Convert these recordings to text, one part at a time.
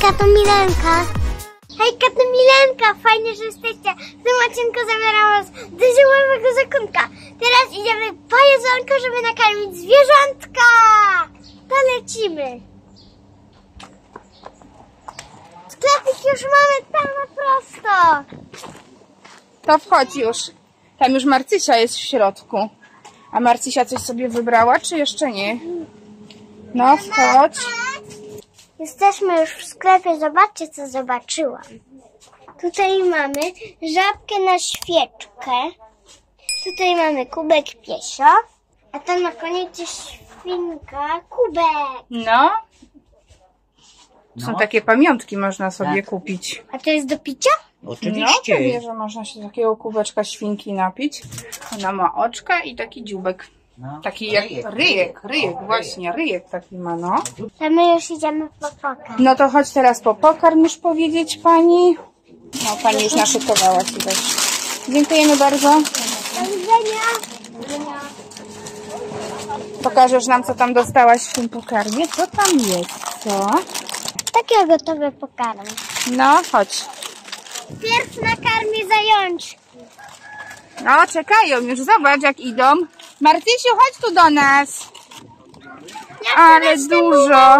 Hejka, to Milenka. Hejka, to Milenka. Fajnie, że jesteście. W tym odcinku zabieram was do zimowego zakątka. Teraz idziemy po jedzonko, żeby nakarmić zwierzątka. To lecimy. Sklepik już mamy tam na prosto. To wchodź już. Tam już Marcysia jest w środku. A Marcysia coś sobie wybrała, czy jeszcze nie? No, wchodź. Jesteśmy już w sklepie. Zobaczcie, co zobaczyłam. Tutaj mamy żabkę na świeczkę. Tutaj mamy kubek piesio. A tam na koniec jest świnka kubek. No. Są takie pamiątki, można sobie kupić. A to jest do picia? Oczywiście. No, wie, że można się takiego kubeczka świnki napić. Ona ma oczka i taki dziubek. No, taki jak ryjek, właśnie, ryjek taki ma, no. To my już idziemy po pokarm. No to chodź teraz po pokarm już powiedzieć pani. No, pani już naszykowała się też. Dziękujemy bardzo. Do widzenia. Pokażesz nam, co tam dostałaś w tym pokarmie? Co tam jest, co? Takie gotowe pokarm. No, chodź. Pierw nakarmi zajączki. No, czekają już, zobacz jak idą. Martysiu, chodź tu do nas. Ale dużo.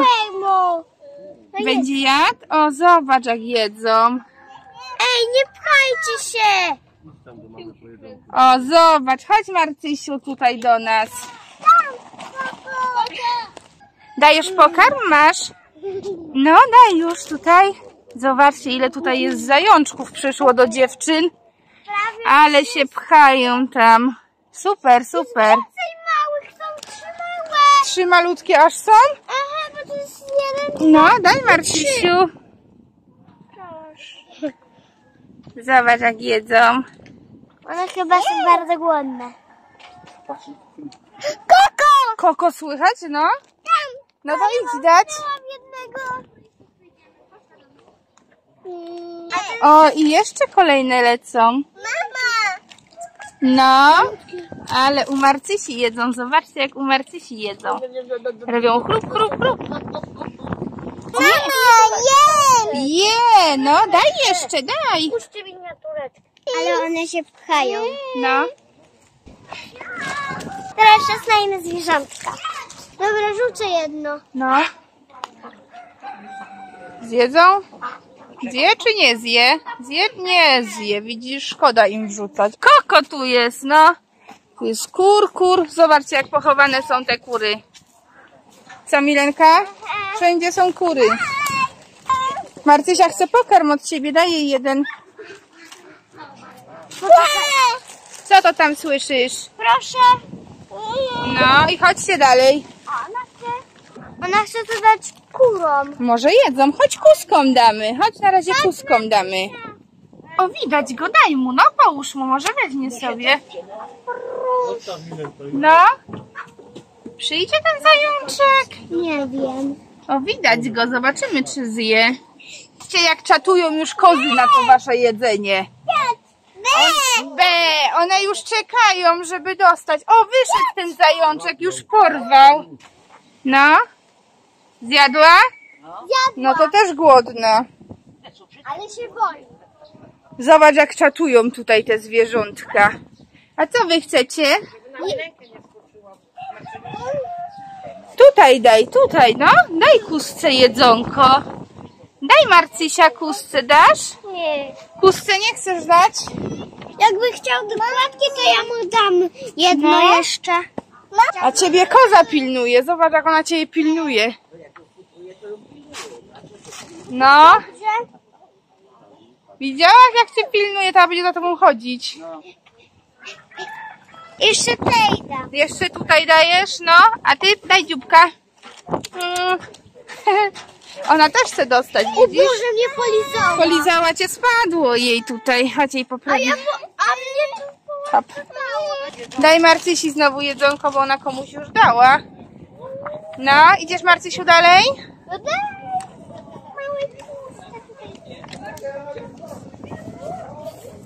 Będzie jadł? O, zobacz jak jedzą. Ej, nie pchajcie się. O, zobacz, chodź Martysiu tutaj do nas. Dajesz pokarm, masz? No, daj już tutaj. Zobaczcie, ile tutaj jest zajączków przyszło do dziewczyn. Ale się pchają tam. Super, super. Małych, są trzy malutkie aż są? Aha, bo to jest jeden. No, daj Marcisiu. Zobacz jak jedzą. One chyba są bardzo głodne. Koko! Koko słychać, no? No to idź dać. O, i jeszcze kolejne lecą. Mama! No, ale u Marcysi jedzą. Zobaczcie, jak u Marcysi jedzą. Robią chrup, chrup, chrup. Mama, je! No, daj jeszcze, daj. Puśćcie miniatureczkę. Ale one się pchają. No. Teraz czas na inne zwierzątka. Dobra, rzucę jedno. No. Zjedzą? Zje czy nie zje? Zje? Nie zje. Widzisz, szkoda im wrzucać. Koko tu jest, no. Tu jest kur. Zobaczcie, jak pochowane są te kury. Co, Milenka? Wszędzie są kury. Marcysia chce pokarm od ciebie. Daj jej jeden. Co to tam słyszysz? Proszę. No i chodźcie dalej. Ona chce to dać kurom. Może jedzą. Chodź kuskom damy. Chodź na razie kuskom damy. O, widać go. Daj mu. No, połóż mu. Może weźmie sobie. No. Przyjdzie ten zajączek? Nie wiem. O, widać go. Zobaczymy, czy zje. Widzicie, jak czatują już kozy na to wasze jedzenie. B. One już czekają, żeby dostać. O, wyszedł ten zajączek. Już porwał. No. Zjadła? No to też głodna. Ale się boi. Zobacz, jak czatują tutaj te zwierzątka. A co wy chcecie? Tutaj daj, tutaj, no. Daj kusce jedzonko. Daj Marcysia kusce, dasz? Nie. Kusce nie chcesz dać? Jakby chciał dokładnie, to ja mu dam jedno jeszcze. A ciebie koza pilnuje. Zobacz, jak ona ciebie pilnuje. No. Widziałaś, jak cię pilnuje? Ta będzie za tobą chodzić. Jeszcze tej dam. Jeszcze tutaj dajesz, no. A ty daj dzióbka. Ona też chce dostać, widzisz? Boże, mnie polizała. Polizała cię, spadło jej tutaj. Chodź jej poprawić. A mnie tu hop. Daj Marcysi znowu jedzonko, bo ona komuś już dała. No, idziesz Marcysiu dalej?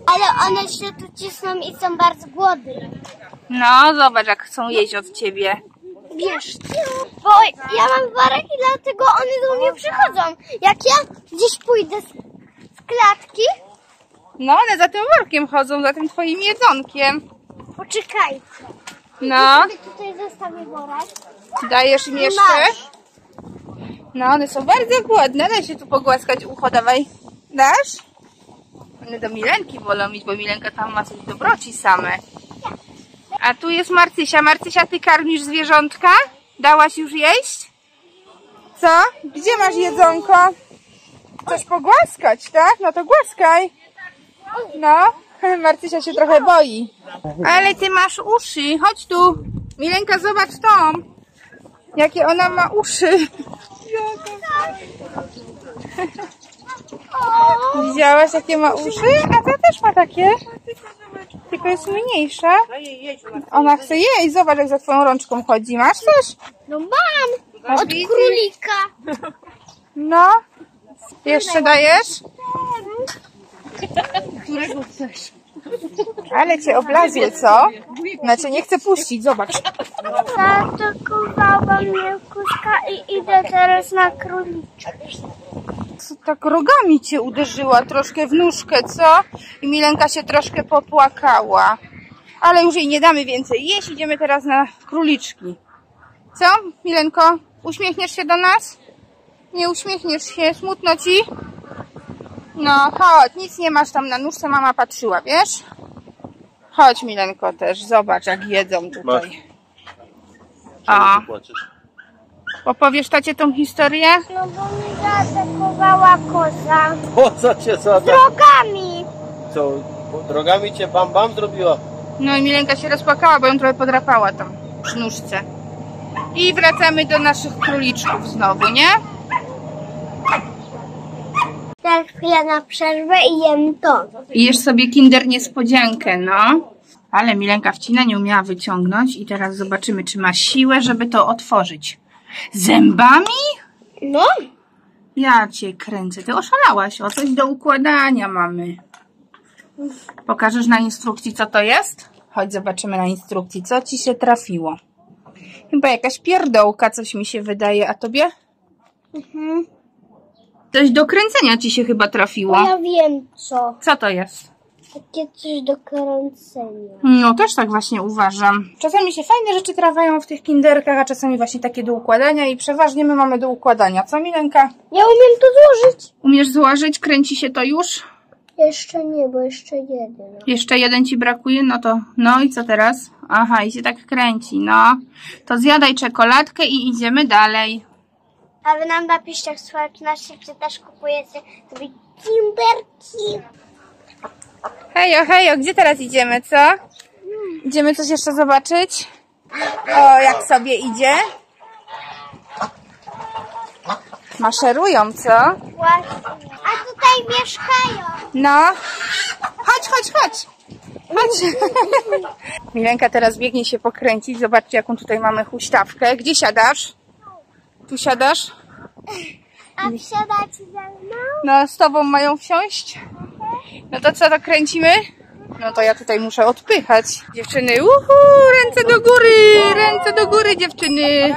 Ale one się tu cisną i są bardzo głodne. No, zobacz jak chcą jeść od ciebie. Wiesz, bo ja mam worek i dlatego one do mnie przychodzą. Jak ja gdzieś pójdę z klatki... No, one za tym workiem chodzą, za tym twoim jedzonkiem. Poczekajcie. No. Ja tutaj zostawię worek. Dajesz im jeszcze? Masz. No, one są bardzo głodne. Daj się tu pogłaskać ucho, dawaj. Dasz? One do Milenki wolą iść, bo Milenka tam ma coś dobroci same. A tu jest Marcysia. Marcysia, ty karmisz zwierzątka? Dałaś już jeść? Co? Gdzie masz jedzonko? Chcesz pogłaskać, tak? No to głaskaj. No, Marcysia się trochę boi. Ale ty masz uszy, chodź tu. Milenka, zobacz tą. Jakie ona ma uszy. Widziałaś, jakie ma uszy? A ta też ma takie. Tylko jest mniejsza. Ona chce jeść. Zobacz, jak za twoją rączką chodzi. Masz coś? No mam. Od królika. No. Jeszcze dajesz? Którego chcesz? Ale cię oblazie, co? Znaczy nie chcę puścić, zobacz. Zatukowała mnie kuska i idę teraz na króliczkę. Co tak rogami cię uderzyła troszkę w nóżkę, co? I Milenka się troszkę popłakała. Ale już jej nie damy więcej jeść, idziemy teraz na króliczki. Co, Milenko? Uśmiechniesz się do nas? Nie uśmiechniesz się, smutno ci? No chodź, nic nie masz tam na nóżce, mama patrzyła, wiesz? Chodź, Milenko, też, zobacz, jak jedzą tutaj. A opowiesz tacie tą historię? No bo mnie zaatakowała koza. Koza cię zaatakowała? Drogami! Co, drogami cię bam bam zrobiła? No i Milenka się rozpłakała, bo ją trochę podrapała tam przy nóżce. I wracamy do naszych króliczków znowu, nie? Teraz ja na przerwę i jem to. I jesz sobie Kinder Niespodziankę, no. Ale Milenka wcina nie umiała wyciągnąć i teraz zobaczymy, czy ma siłę, żeby to otworzyć. Zębami? No. Ja cię kręcę. Ty oszalałaś. O, coś do układania mamy. Pokażesz na instrukcji, co to jest? Chodź, zobaczymy na instrukcji, co ci się trafiło. Chyba jakaś pierdołka, coś mi się wydaje. A tobie? Mhm. Coś do kręcenia ci się chyba trafiło. Ja wiem co. Co to jest? Takie coś do kręcenia. No też tak właśnie uważam. Czasami się fajne rzeczy trafiają w tych kinderkach, a czasami właśnie takie do układania i przeważnie my mamy do układania. Co, Milenka? Ja umiem to złożyć. Umiesz złożyć? Kręci się to już? Jeszcze nie, bo jeszcze jeden. Jeszcze jeden ci brakuje? No to... No i co teraz? Aha, i się tak kręci, no. To zjadaj czekoladkę i idziemy dalej. A wy nam napiszcie w społeczności, czy też kupujecie sobie kinderki. Hejo, hejo, gdzie teraz idziemy, co? Idziemy coś jeszcze zobaczyć? O, jak sobie idzie? Maszerują, co? Właśnie. A tutaj mieszkają. No. Chodź, chodź, chodź. Chodź. Milenka teraz biegnie się pokręcić. Zobaczcie, jaką tutaj mamy huśtawkę. Gdzie siadasz? Tu siadasz? A wsiadać ze mną? No, z tobą mają wsiąść? No to co, to kręcimy? No to ja tutaj muszę odpychać. Dziewczyny, uhu, ręce do góry, dziewczyny.